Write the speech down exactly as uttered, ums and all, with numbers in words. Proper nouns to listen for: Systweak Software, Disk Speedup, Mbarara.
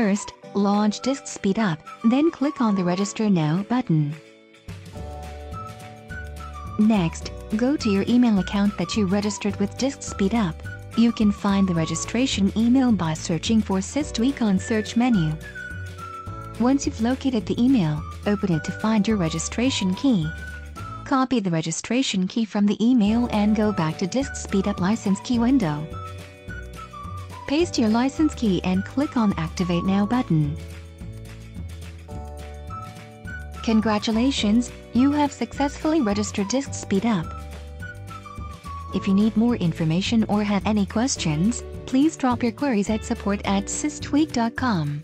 First, launch Disk Speedup, then click on the Register Now button. Next, go to your email account that you registered with Disk Speedup. You can find the registration email by searching for Systweak on search menu. Once you've located the email, open it to find your registration key. Copy the registration key from the email and go back to Disk Speedup license key window. Paste your license key and click on Activate Now button. Congratulations, you have successfully registered Disk Speedup. If you need more information or have any questions, please drop your queries at support at systweak dot com.